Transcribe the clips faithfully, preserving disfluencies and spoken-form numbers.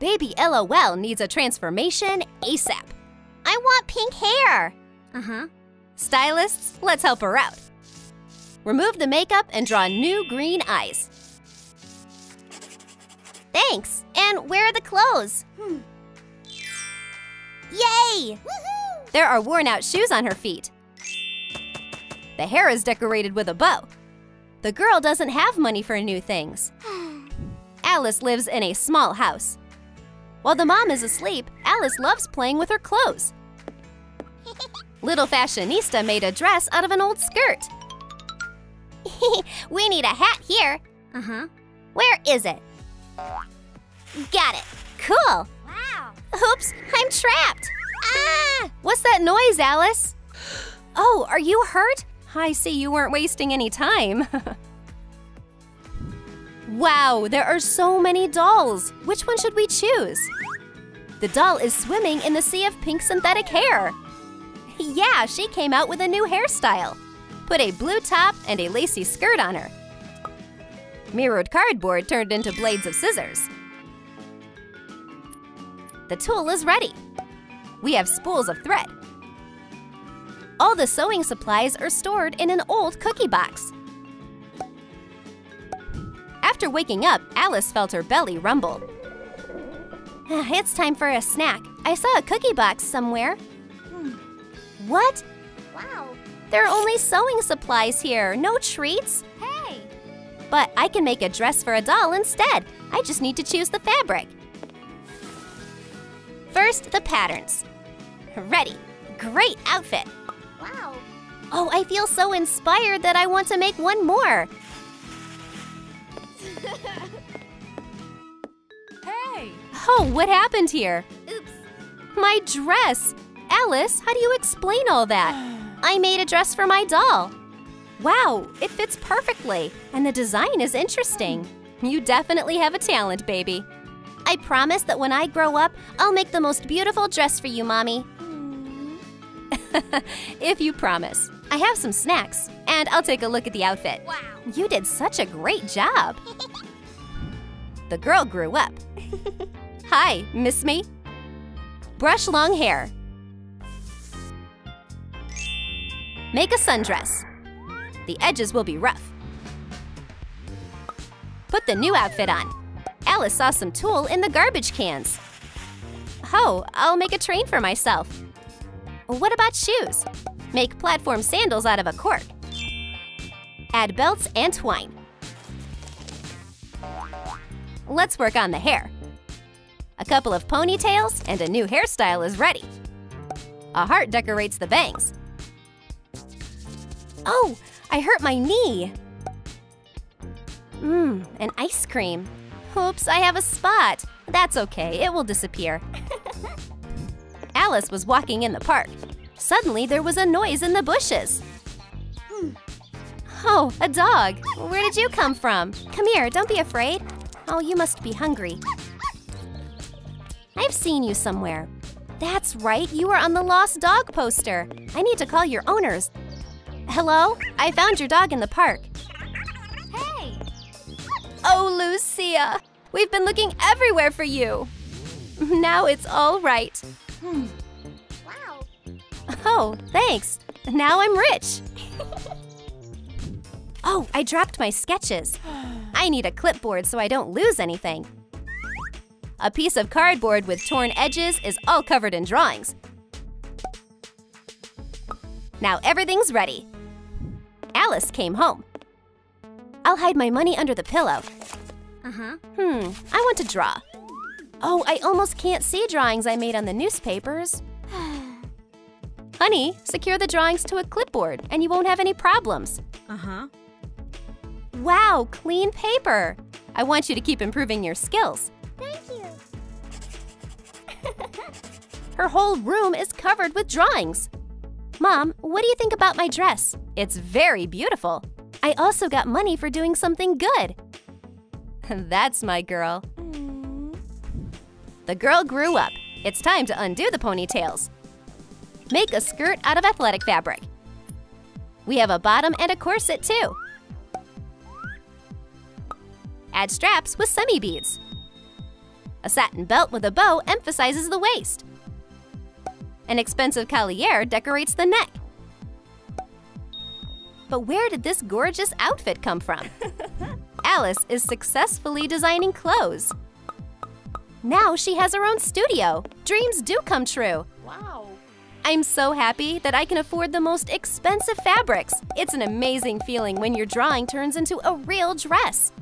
Baby LOL needs a transformation ASAP. I want pink hair. Uh-huh. Stylists, let's help her out. Remove the makeup and draw new green eyes. Thanks. And where are the clothes? Hmm. Yay! Woohoo! There are worn-out shoes on her feet. The hair is decorated with a bow. The girl doesn't have money for new things. Alice lives in a small house. While the mom is asleep, Alice loves playing with her clothes. Little fashionista made a dress out of an old skirt. We need a hat here. Uh-huh. Where is it? Got it. Cool. Wow. Oops, I'm trapped. Ah! What's that noise, Alice? Oh, are you hurt? I see you weren't wasting any time. Wow, there are so many dolls. Which one should we choose? The doll is swimming in the sea of pink synthetic hair. Yeah, she came out with a new hairstyle. Put a blue top and a lacy skirt on her. Mirrored cardboard turned into blades of scissors. The tool is ready. We have spools of thread. All the sewing supplies are stored in an old cookie box. After waking up, Alice felt her belly rumble. It's time for a snack. I saw a cookie box somewhere. Hmm. What? Wow. There are only sewing supplies here, no treats. Hey. But I can make a dress for a doll instead. I just need to choose the fabric. First, the patterns. Ready. Great outfit. Wow. Oh, I feel so inspired that I want to make one more. Hey! Oh, what happened here? Oops. My dress! Alice, how do you explain all that? I made a dress for my doll. Wow, it fits perfectly, and the design is interesting. You definitely have a talent, baby. I promise that when I grow up, I'll make the most beautiful dress for you, Mommy. If you promise. I have some snacks, and I'll take a look at the outfit. Wow. You did such a great job. The girl grew up. Hi, miss me? Brush long hair. Make a sundress. The edges will be rough. Put the new outfit on. Alice saw some tulle in the garbage cans. Oh, I'll make a train for myself. What about shoes? Make platform sandals out of a cork. Add belts and twine. Let's work on the hair. A couple of ponytails and a new hairstyle is ready. A heart decorates the bangs. Oh, I hurt my knee. Mmm, an ice cream. Oops, I have a spot. That's okay, it will disappear. Alice was walking in the park. Suddenly, there was a noise in the bushes. Oh, a dog. Where did you come from? Come here, don't be afraid. Oh, you must be hungry. I've seen you somewhere. That's right, you were on the lost dog poster. I need to call your owners. Hello? I found your dog in the park. Hey! Oh, Lucia, we've been looking everywhere for you. Now it's all right. Hmm. Wow. Oh, thanks. Now I'm rich. Oh, I dropped my sketches. I need a clipboard so I don't lose anything. A piece of cardboard with torn edges is all covered in drawings. Now everything's ready. Alice came home. I'll hide my money under the pillow. Uh-huh. Hmm, I want to draw. Oh, I almost can't see drawings I made on the newspapers. Honey, secure the drawings to a clipboard and you won't have any problems. Uh-huh. Wow, clean paper! I want you to keep improving your skills. Thank you. Her whole room is covered with drawings. Mom, what do you think about my dress? It's very beautiful. I also got money for doing something good. That's my girl. Mm. The girl grew up. It's time to undo the ponytails. Make a skirt out of athletic fabric. We have a bottom and a corset too. Add straps with semi beads. A satin belt with a bow emphasizes the waist. An expensive collier decorates the neck. But where did this gorgeous outfit come from? Alice is successfully designing clothes. Now she has her own studio. Dreams do come true. Wow. I'm so happy that I can afford the most expensive fabrics. It's an amazing feeling when your drawing turns into a real dress.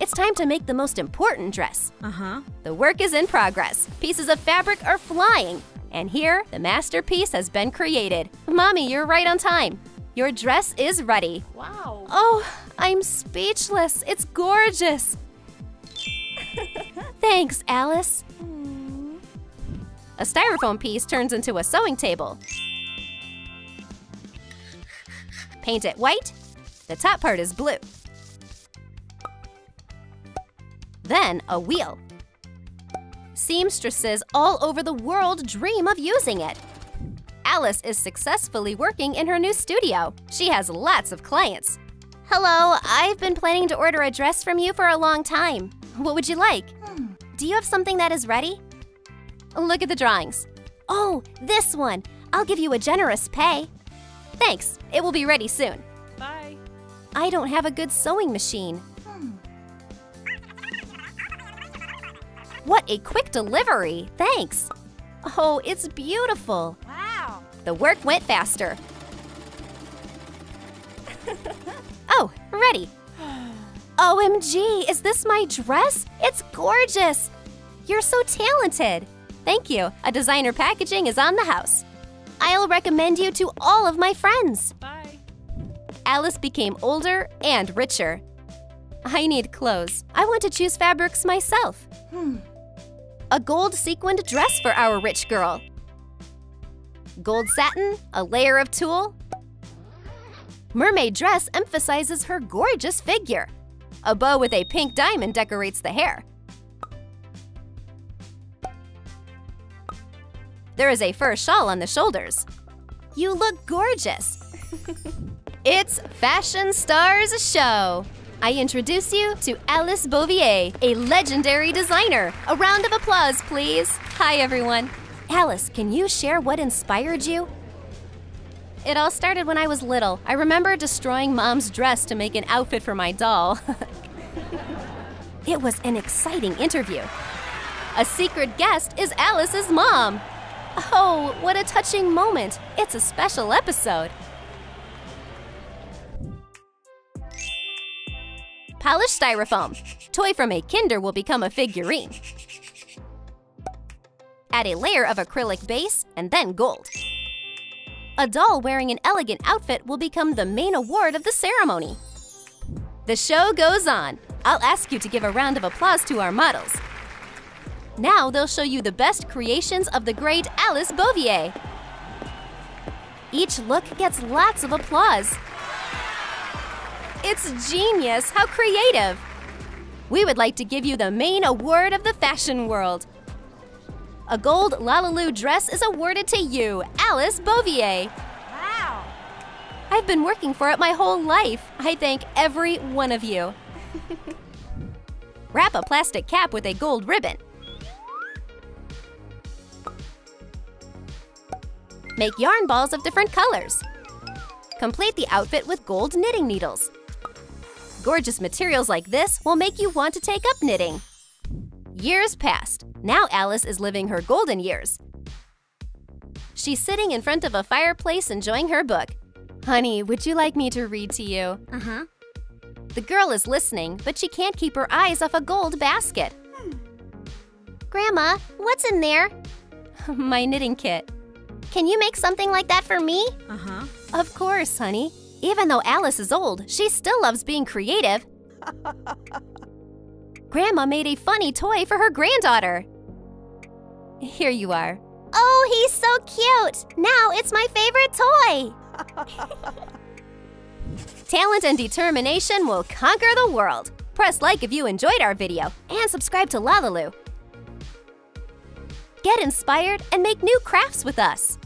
It's time to make the most important dress. Uh-huh. The work is in progress. Pieces of fabric are flying. And here, the masterpiece has been created. Mommy, you're right on time. Your dress is ready. Wow. Oh, I'm speechless. It's gorgeous. Thanks, Alice. Mm. A styrofoam piece turns into a sewing table. Paint it white. The top part is blue. Then a wheel. Seamstresses all over the world dream of using it. Alice is successfully working in her new studio. She has lots of clients. Hello, I've been planning to order a dress from you for a long time. What would you like? Hmm. Do you have something that is ready? Look at the drawings. Oh, this one. I'll give you a generous pay. Thanks, it will be ready soon. Bye. I don't have a good sewing machine. What a quick delivery, thanks. Oh, it's beautiful. Wow. The work went faster. Oh, ready. O M G, is this my dress? It's gorgeous. You're so talented. Thank you, a designer packaging is on the house. I'll recommend you to all of my friends. Bye. Alice became older and richer. I need clothes. I want to choose fabrics myself. Hmm. A gold sequined dress for our rich girl. Gold satin, a layer of tulle. Mermaid dress emphasizes her gorgeous figure. A bow with a pink diamond decorates the hair. There is a fur shawl on the shoulders. You look gorgeous. It's Fashion Stars Show. I introduce you to Alice Bouvier, a legendary designer. A round of applause, please. Hi, everyone. Alice, can you share what inspired you? It all started when I was little. I remember destroying Mom's dress to make an outfit for my doll. It was an exciting interview. A secret guest is Alice's mom. Oh, what a touching moment. It's a special episode. Polished styrofoam. Toy from a Kinder will become a figurine. Add a layer of acrylic base and then gold. A doll wearing an elegant outfit will become the main award of the ceremony. The show goes on. I'll ask you to give a round of applause to our models. Now they'll show you the best creations of the great Alice Bouvier. Each look gets lots of applause. It's genius! How creative! We would like to give you the main award of the fashion world. A gold LaLiLu dress is awarded to you, Alice Bouvier. Wow! I've been working for it my whole life. I thank every one of you. Wrap a plastic cap with a gold ribbon. Make yarn balls of different colors. Complete the outfit with gold knitting needles. Gorgeous materials like this will make you want to take up knitting. Years passed. Now Alice is living her golden years. She's sitting in front of a fireplace enjoying her book. Honey, would you like me to read to you? Uh-huh. The girl is listening, but she can't keep her eyes off a gold basket. Hmm. Grandma, what's in there? My knitting kit. Can you make something like that for me? Uh-huh. Of course, honey. Even though Alice is old, she still loves being creative. Grandma made a funny toy for her granddaughter. Here you are. Oh, he's so cute! Now it's my favorite toy! Talent and determination will conquer the world. Press like if you enjoyed our video and subscribe to LaLiLu. Get inspired and make new crafts with us.